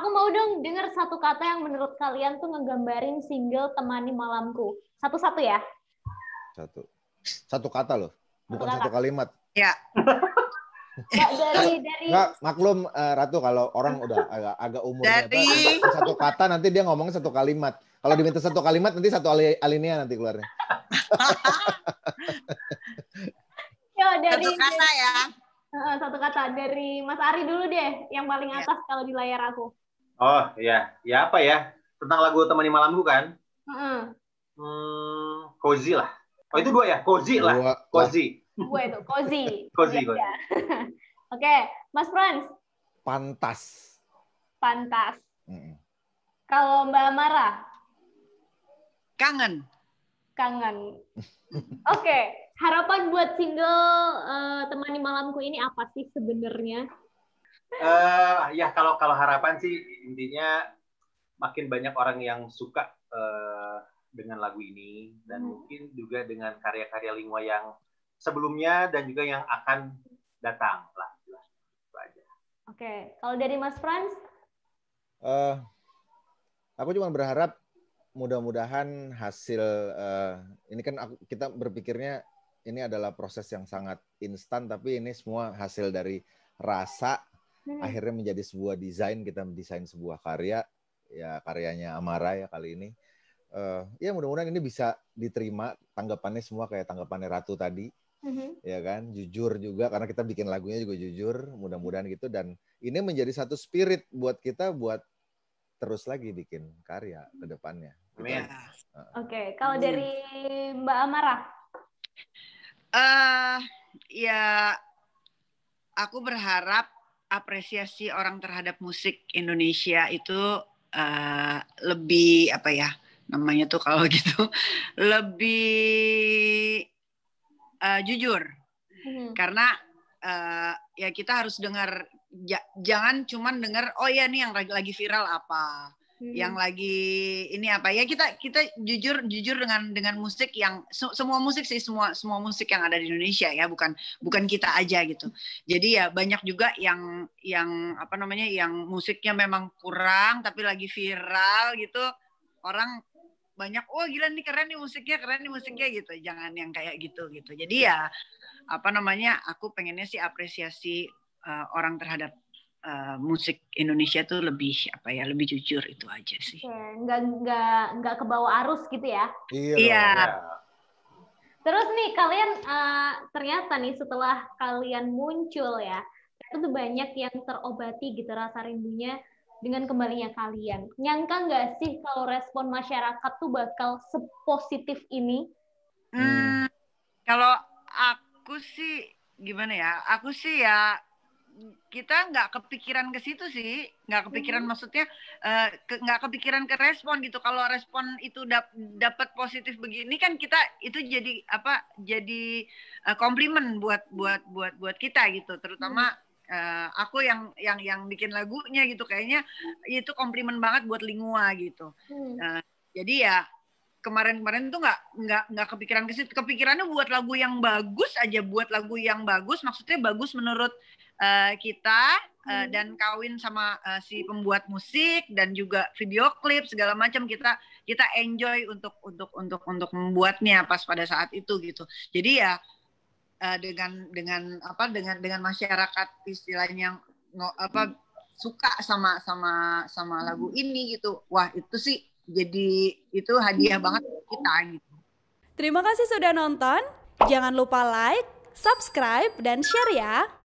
Aku mau dong denger satu kata yang menurut kalian tuh ngegambarin single Temani Malamku. Satu-satu ya? Satu kata loh, bukan satu kalimat. Ya. Nggak, dari... Nggak, maklum Ratu kalau orang udah agak umurnya. Dari... Satu kata nanti dia ngomong satu kalimat. Kalau diminta satu kalimat nanti satu alinea nanti keluarnya. Yo, dari... Satu kata ya. Satu kata dari Mas Arie dulu deh, yang paling atas kalau di layar aku. Oh iya, ya apa ya? Tentang lagu Temani Malamku kan? Cozy lah. Oh itu dua ya, cozy lah. Cozy. Dua itu, cozy. Cozy. Oke, Mas Frans. Pantas. Kalau Mbak Amara? Kangen. Oke. Harapan buat single Temani Malamku ini apa sih sebenarnya? Ya kalau harapan sih intinya makin banyak orang yang suka dengan lagu ini dan mungkin juga dengan karya-karya Lingua yang sebelumnya dan juga yang akan datang lah. Itu aja. Oke. Kalau dari Mas Frans? Aku cuma berharap mudah-mudahan hasil ini kan kita berpikirnya ini adalah proses yang sangat instan, tapi ini semua hasil dari rasa, akhirnya menjadi sebuah desain, kita mendesain sebuah karya, ya karyanya Amara ya kali ini. Ya mudah-mudahan ini bisa diterima, tanggapannya semua kayak tanggapannya Ratu tadi, ya kan, jujur juga, karena kita bikin lagunya juga jujur, mudah-mudahan gitu, dan ini menjadi satu spirit buat kita, buat terus lagi bikin karya ke depannya. Amin. Oke, kalau dari Mbak Amara? Ya aku berharap apresiasi orang terhadap musik Indonesia itu lebih apa ya namanya tuh kalau gitu lebih jujur, karena ya kita harus dengar, jangan cuman dengar oh ya nih yang lagi viral apa, yang lagi ini apa ya, kita jujur dengan musik yang semua musik sih, semua musik yang ada di Indonesia ya, bukan kita aja gitu. Jadi ya banyak juga yang apa namanya yang musiknya memang kurang tapi lagi viral gitu, orang banyak oh gila nih keren nih musiknya gitu, jangan yang kayak gitu. Jadi ya apa namanya aku pengennya sih apresiasi orang terhadap musik Indonesia tuh lebih apa ya, lebih jujur, itu aja sih. Nggak kebawa arus gitu ya. Iya. Terus nih kalian ternyata nih setelah kalian muncul ya, itu tuh banyak yang terobati gitu rasa rindunya dengan kembalinya kalian. Nyangka nggak sih kalau respon masyarakat tuh bakal sepositif ini? Kalau aku sih gimana ya? Aku sih ya kita nggak kepikiran ke situ sih, nggak kepikiran, maksudnya nggak kepikiran ke respon gitu. Kalau respon itu dapat positif begini kan kita itu jadi apa? Jadi komplimen buat kita gitu, terutama aku yang bikin lagunya gitu, kayaknya itu komplimen banget buat Lingua gitu. Jadi ya kemarin tuh nggak kepikiran ke situ. Kepikirannya buat lagu yang bagus aja, maksudnya bagus menurut kita, dan kawin sama si pembuat musik dan juga video klip segala macam, kita enjoy untuk membuatnya pas pada saat itu gitu. Jadi ya dengan masyarakat istilahnya apa suka sama lagu ini gitu. Wah, itu sih jadi itu hadiah banget kita gitu. Terima kasih sudah nonton. Jangan lupa like, subscribe, dan share ya.